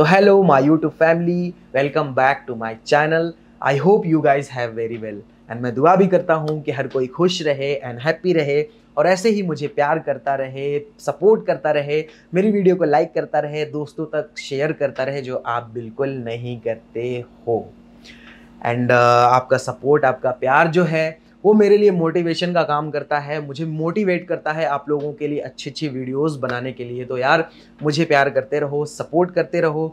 तो hello my YouTube family, welcome back to my channel. I hope you guys have very well and मैं दुआ भी करता हूँ कि हर कोई खुश रहे एंड हैप्पी रहे और ऐसे ही मुझे प्यार करता रहे, सपोर्ट करता रहे, मेरी वीडियो को लाइक करता रहे, दोस्तों तक शेयर करता रहे जो आप बिल्कुल नहीं करते हो। एंड आपका सपोर्ट, आपका प्यार जो है वो मेरे लिए मोटिवेशन का काम करता है, मुझे मोटिवेट करता है आप लोगों के लिए अच्छी वीडियोस बनाने के लिए। तो यार मुझे प्यार करते रहो, सपोर्ट करते रहो,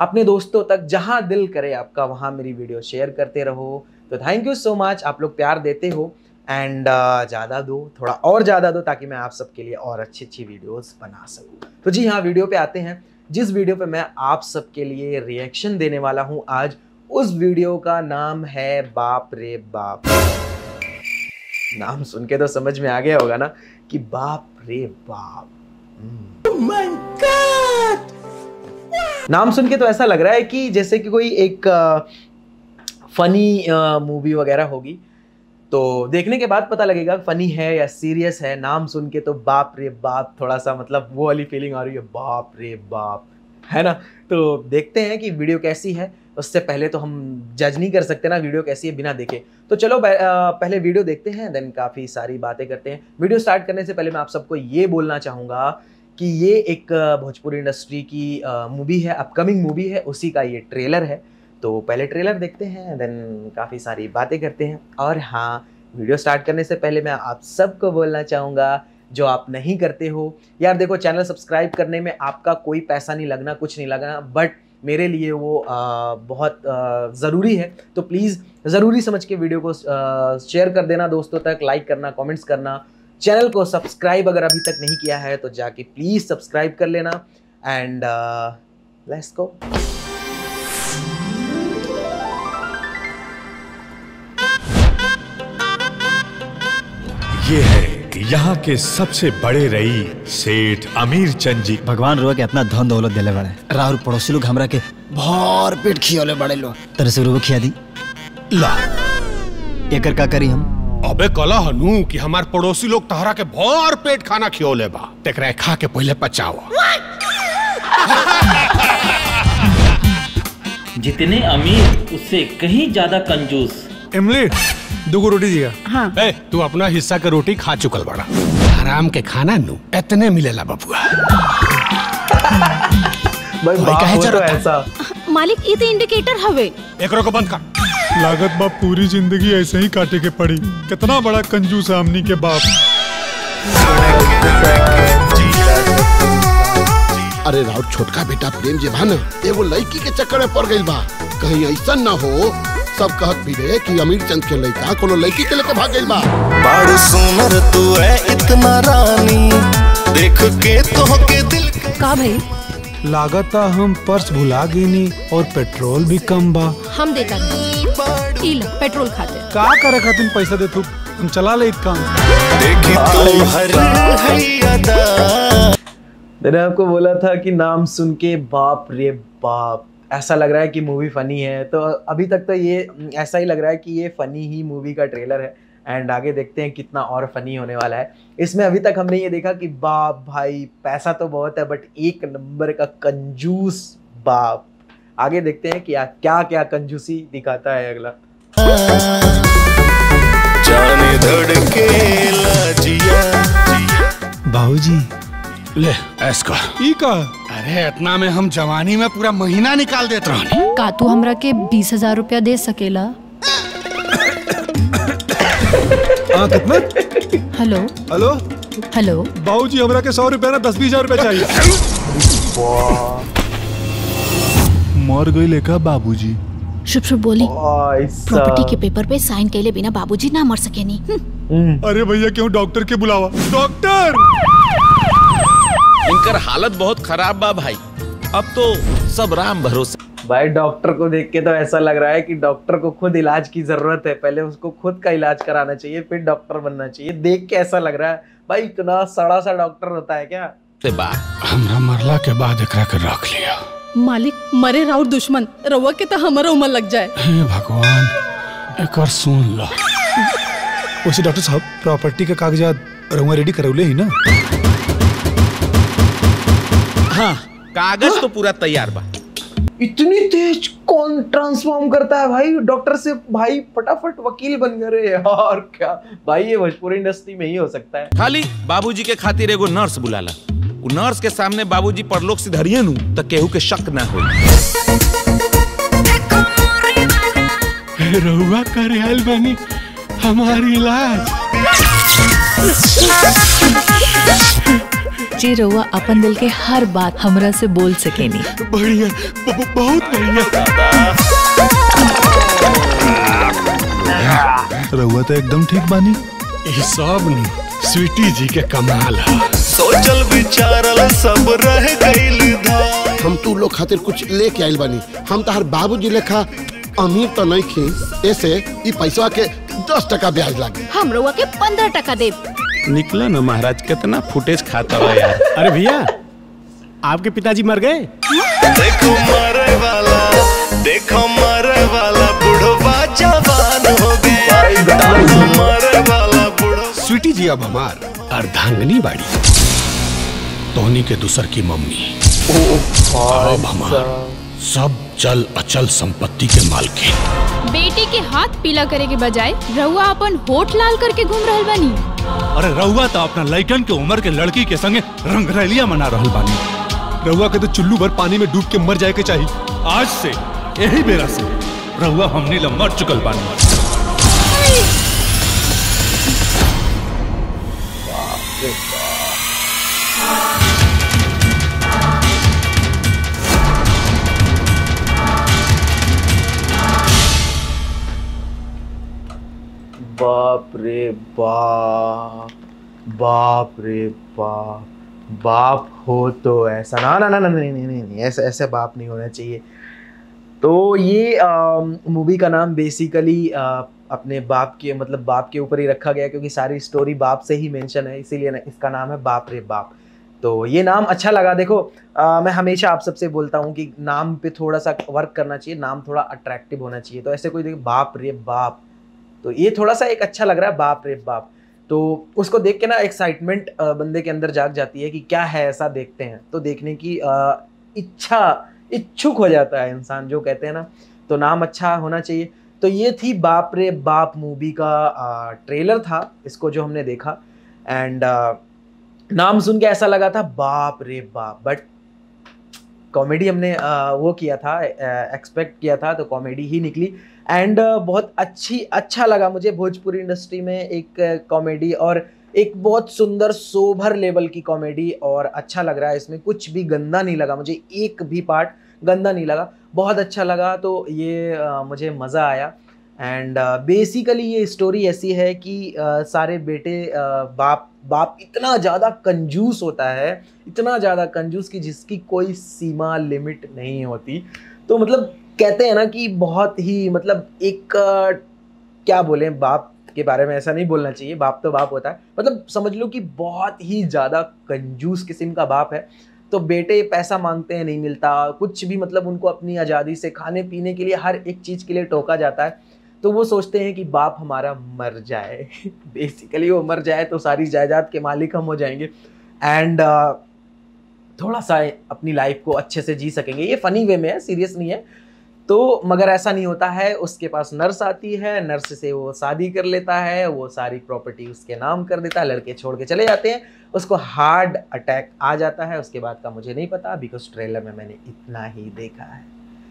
अपने दोस्तों तक जहाँ दिल करे आपका वहाँ मेरी वीडियो शेयर करते रहो। तो थैंक यू सो मच, आप लोग प्यार देते हो एंड ज़्यादा दो, थोड़ा और ज़्यादा दो ताकि मैं आप सबके लिए और अच्छी वीडियोस बना सकूँ। तो जी हाँ, वीडियो पे आते हैं जिस वीडियो पे मैं आप सबके लिए रिएक्शन देने वाला हूँ आज। उस वीडियो का नाम है बाप रे बाप। नाम सुन के तो समझ में आ गया होगा ना कि बाप रे बाप। Oh my God! नाम सुन के तो ऐसा लग रहा है कि जैसे कि कोई एक फनी मूवी वगैरह होगी, तो देखने के बाद पता लगेगा फनी है या सीरियस है। नाम सुन के तो बाप रे बाप थोड़ा सा मतलब वो वाली फीलिंग आ रही है, बाप रे बाप, है ना। तो देखते हैं कि वीडियो कैसी है। उससे पहले तो हम जज नहीं कर सकते ना वीडियो कैसी है बिना देखे। तो चलो पहले वीडियो देखते हैं, देन काफ़ी सारी बातें करते हैं। वीडियो स्टार्ट करने से पहले मैं आप सबको ये बोलना चाहूँगा कि ये एक भोजपुरी इंडस्ट्री की मूवी है, अपकमिंग मूवी है, उसी का ये ट्रेलर है। तो पहले ट्रेलर देखते हैं, देन काफ़ी सारी बातें करते हैं। और हाँ, वीडियो स्टार्ट करने से पहले मैं आप सबको बोलना चाहूँगा जो आप नहीं करते हो, यार देखो चैनल सब्सक्राइब करने में आपका कोई पैसा नहीं लगना, कुछ नहीं लगना, बट मेरे लिए वो बहुत ज़रूरी है। तो प्लीज़ ज़रूरी समझ के वीडियो को शेयर कर देना दोस्तों तक, लाइक करना, कमेंट्स करना, चैनल को सब्सक्राइब अगर अभी तक नहीं किया है तो जाके प्लीज़ सब्सक्राइब कर लेना। And let's go. ये है यहाँ के सबसे बड़े रई सेठ अमीर चंद जी। भगवान रोवा के अपना धन दौलत देले बड़े, राहुल पड़ोसी लोग हमरा के भर पेट खियले बड़े लोग, तरह से रोवा खिया दी ला एकर का करी हम। अबे कला हनु कि हमार पड़ोसी लोग तहरा के भर पेट खाना खियोले बा, तेकरा खा के पहले पचाओ। जितने अमीर उससे कहीं ज्यादा कंजूस। इमली दुगो रोटी दिया। हाँ। ए, तू अपना हिस्सा का रोटी खा चुकल बड़ा, आराम के खाना नू इतने मिलेला बबुआ। भाई बाप तो ऐसा मालिक ये तो इंडिकेटर हवे, एकरो को बंद कर। लागत बाप पूरी जिंदगी ऐसे ही काटे के पड़ी, कितना बड़ा कंजूस है हमनी के बाप। अरे राउत छोटका बेटा प्रेम जे भान एगो लड़की के चक्कर में पड़ गइल बा, कहीं ऐसा ना हो सब कहत भी रहे कि अमीर चंद के लड़का कोनो लड़की के लेके भाग गइल बा। बड़ सुंदर तू है इतना रानी, देख के तो के दिल का भाई लागता हम पर्स भुला गेनी और पेट्रोल भी कम बा। हम देता ई ल पेट्रोल खाते का करे खातिर पैसा दे तू, हम चला ले एक काम। देखी तो हर हयादा मैंने आपको बोला था कि नाम सुन के बाप रे बाप ऐसा लग रहा है कि मूवी फ़नी है। तो अभी तक तो ये ऐसा ही लग रहा है कि ये फ़नी ही मूवी का ट्रेलर है एंड आगे देखते हैं कितना और फ़नी होने वाला है। इसमें अभी तक हमने ये देखा कि बाप भाई पैसा तो बहुत है बट एक नंबर का कंजूस बाप। आगे देखते हैं कि क्या क्या कंजूसी दिखाता है अगला। बाबूजी ले इसका ई का, अरे इतना में हम जवानी में पूरा महीना निकाल देते रहनी। का तू हमरा के 20,000 रुपया दे सकेला? कितना? हेलो हेलो हेलो बाबू जी, हमरा के 100 रुपया ना 10-20 हजार रुपया चाहिए। मर गई लेखा बाबू जी। शुभ शुभ बोली, प्रॉपर्टी के पेपर पे साइन कैले बिना बाबूजी ना मर सकेनी। अरे भैया क्यों डॉक्टर के बुलावा, डॉक्टर इनकर हालत बहुत खराब बा भाई, अब तो सब राम भरोसे। भाई डॉक्टर को देख के तो ऐसा लग रहा है कि डॉक्टर को खुद इलाज की जरूरत है, पहले उसको खुद का इलाज कराना चाहिए फिर डॉक्टर बनना चाहिए। देख के ऐसा लग रहा है भाई इतना सड़ा सा डॉक्टर होता है क्या? हमरा मरला के बाद एकरा के रख लिया मालिक, मरे राउत दुश्मन रउआ के तो हमारा उमर लग जाए। हे भगवान एक और सुन लो। उसी डॉक्टर साहब प्रॉपर्टी के कागजात रउआ रेडी करौले ही ना? हाँ, कागज तो पूरा तैयार बा, इतनी तेज कौन ट्रांसफॉर्म करता है भाई, डॉक्टर से भाई फटाफट वकील बन गए यार। क्या भाई ये भोजपुरी इंडस्ट्री में ही हो सकता है। खाली बाबूजी के खातिर एगो नर्स बुलाला, नर्स के सामने बाबूजी परलोक से धरिए नू तो केहू के शक ना हो। रहुआ करेल बनी हमारी लाज जी, रहुआ अपन दिल के हर बात हमरा से बोल सके नहीं। बढ़िया, बहुत बढ़िया। रहुआ तो एकदम ठीक बानी। ये सब नहीं स्वीटी जी के कमाल है। सोचल विचारल सब रह गइल धा। हम तू लोग खातिर कुछ लेके आइल बानी। हम तो हर बाबूजी लेखा अमीर तो नहीं खी, ऐसे ये पैसा के 10 टका ब्याज लागे। हम रहुआ के 15 टका दे। निकला ना महाराज, कितना फुटेज खाता हुआ यार। अरे भैया आपके पिताजी मर गए। देखो मरे वाला बुढ़वा जवान हो गया। स्वीटी जी अब हमार अर्धांगनी बाड़ी, टोनी के दूसर की मम्मी, अब हमार सब चल अचल संपत्ति के मालकिन। बेटी के हाथ पीला करे के बजाय रहुआ अपन होठ लाल करके घूम रहल बानी। अरे रहुआ तो अपना लड़कन के उम्र के लड़की के संगे रंगरलिया मना रहल बानी। रहुआ के तो चुल्लू भर पानी में डूब के मर जाए के चाहिए। आज से यही बेरा से रहुआ हमनी ला मर चुकल बानी। बाप रे बाप, बाप रे बाप, बाप हो तो ऐसा ना ना ना ना नहीं नहीं नहीं, ऐसा ऐसा बाप नहीं होना चाहिए। तो ये मूवी का नाम बेसिकली अपने बाप के मतलब बाप के ऊपर ही रखा गया, क्योंकि सारी स्टोरी बाप से ही मेंशन है, इसीलिए ना इसका नाम है बाप रे बाप। तो ये नाम अच्छा लगा। देखो मैं हमेशा आप सबसे बोलता हूँ कि नाम पे थोड़ा सा वर्क करना चाहिए, नाम थोड़ा अट्रैक्टिव होना चाहिए। तो ऐसे कोई देखो बाप रे बाप, तो ये थोड़ा सा एक अच्छा लग रहा है बाप रे बाप। तो उसको देख के ना एक्साइटमेंट बंदे के अंदर जाग जाती है कि क्या है ऐसा, देखते हैं तो देखने की इच्छुक हो जाता है इंसान, जो कहते हैं ना। तो नाम अच्छा होना चाहिए। तो ये थी बाप रे बाप मूवी का ट्रेलर था, इसको जो हमने देखा। एंड नाम सुन के ऐसा लगा था बाप रे बाप, बट कॉमेडी हमने वो किया था, एक्सपेक्ट किया था, तो कॉमेडी ही निकली। एंड बहुत अच्छा लगा मुझे भोजपुरी इंडस्ट्री में एक कॉमेडी, और एक बहुत सुंदर सोभर लेवल की कॉमेडी, और अच्छा लग रहा है। इसमें कुछ भी गंदा नहीं लगा मुझे, एक भी पार्ट गंदा नहीं लगा, बहुत अच्छा लगा। तो ये मुझे मज़ा आया। एंड बेसिकली ये स्टोरी ऐसी है कि सारे बेटे बाप इतना ज़्यादा कंजूस होता है, इतना ज़्यादा कंजूस कि जिसकी कोई सीमा लिमिट नहीं होती। तो मतलब कहते हैं ना कि बहुत ही मतलब एक क्या बोलें, बाप के बारे में ऐसा नहीं बोलना चाहिए, बाप तो बाप होता है, मतलब समझ लो कि बहुत ही ज़्यादा कंजूस किस्म का बाप है। तो बेटे पैसा मांगते हैं, नहीं मिलता कुछ भी, मतलब उनको अपनी आज़ादी से खाने पीने के लिए हर एक चीज़ के लिए टोका जाता है। तो वो सोचते हैं कि बाप हमारा मर जाए बेसिकली वो मर जाए तो सारी जायदाद के मालिक हम हो जाएंगे, एंड थोड़ा सा अपनी लाइफ को अच्छे से जी सकेंगे। ये फ़नी वे में है, सीरियस नहीं है। तो मगर ऐसा नहीं होता है। उसके पास नर्स आती है, नर्स से वो शादी कर लेता है, वो सारी प्रॉपर्टी उसके नाम कर देता है, लड़के छोड़ के चले जाते हैं, उसको हार्ट अटैक आ जाता है। उसके बाद का मुझे नहीं पता, बिकॉज ट्रेलर में मैंने इतना ही देखा है,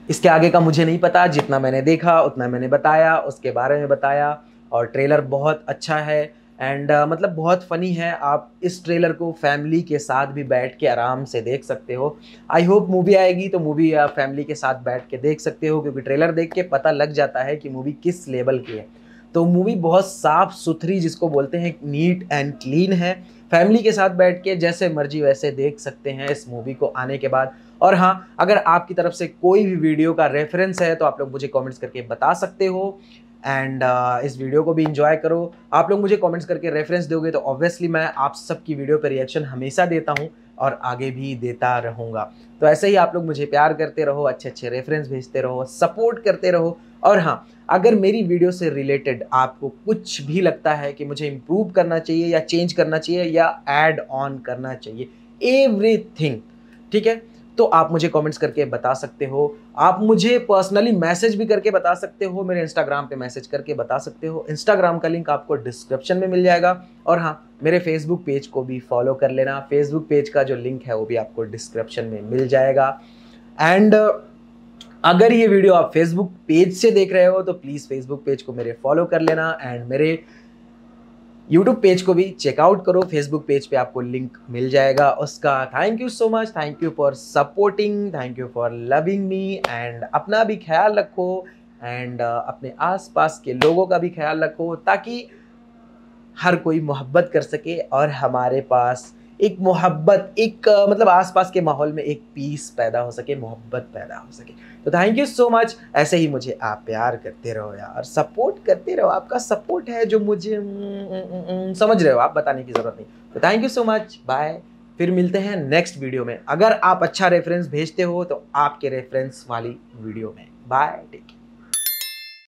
इसके आगे का मुझे नहीं पता। जितना मैंने देखा उतना मैंने बताया, उसके बारे में बताया, और ट्रेलर बहुत अच्छा है। एंड मतलब बहुत फ़नी है। आप इस ट्रेलर को फैमिली के साथ भी बैठ के आराम से देख सकते हो। आई होप मूवी आएगी तो मूवी आप फैमिली के साथ बैठ के देख सकते हो, क्योंकि ट्रेलर देख के पता लग जाता है कि मूवी किस लेवल की है। तो मूवी बहुत साफ़ सुथरी, जिसको बोलते हैं नीट एंड क्लीन है। फैमिली के साथ बैठ के जैसे मर्जी वैसे देख सकते हैं इस मूवी को आने के बाद। और हाँ, अगर आपकी तरफ से कोई भी वीडियो का रेफरेंस है तो आप लोग मुझे कमेंट्स करके बता सकते हो। एंड इस वीडियो को भी इंजॉय करो। आप लोग मुझे कमेंट्स करके रेफरेंस दोगे तो ऑब्वियसली मैं आप सबकी वीडियो पर रिएक्शन हमेशा देता हूँ और आगे भी देता रहूँगा। तो ऐसे ही आप लोग मुझे प्यार करते रहो, अच्छे अच्छे रेफरेंस भेजते रहो, सपोर्ट करते रहो। और हाँ, अगर मेरी वीडियो से रिलेटेड आपको कुछ भी लगता है कि मुझे इम्प्रूव करना चाहिए या चेंज करना चाहिए या ऐड ऑन करना चाहिए, एवरीथिंग, ठीक है, तो आप मुझे कमेंट्स करके बता सकते हो। आप मुझे पर्सनली मैसेज भी करके बता सकते हो, मेरे इंस्टाग्राम पे मैसेज करके बता सकते हो। इंस्टाग्राम का लिंक आपको डिस्क्रिप्शन में मिल जाएगा। और हाँ, मेरे फेसबुक पेज को भी फॉलो कर लेना। फेसबुक पेज का जो लिंक है वो भी आपको डिस्क्रिप्शन में मिल जाएगा। एंड अगर ये वीडियो आप फेसबुक पेज से देख रहे हो तो प्लीज़ फेसबुक पेज को मेरे फॉलो कर लेना एंड मेरे यूट्यूब पेज को भी चेकआउट करो। फेसबुक पेज पे आपको लिंक मिल जाएगा उसका। Thank you so much, thank you for supporting, thank you for loving me. And अपना भी ख्याल रखो एंड अपने आसपास के लोगों का भी ख्याल रखो, ताकि हर कोई मोहब्बत कर सके और हमारे पास एक मोहब्बत, एक मतलब आसपास के माहौल में एक पीस पैदा हो सके, मोहब्बत पैदा हो सके। तो थैंक यू सो मच। ऐसे ही मुझे आप प्यार करते रहो यार, सपोर्ट करते रहो। आपका सपोर्ट है जो मुझे समझ रहे हो आप, बताने की ज़रूरत नहीं। तो thank you so much, bye. फिर मिलते हैं नेक्स्ट वीडियो में। अगर आप अच्छा रेफरेंस भेजते हो तो आपके रेफरेंस वाली वीडियो में। Bye, take care.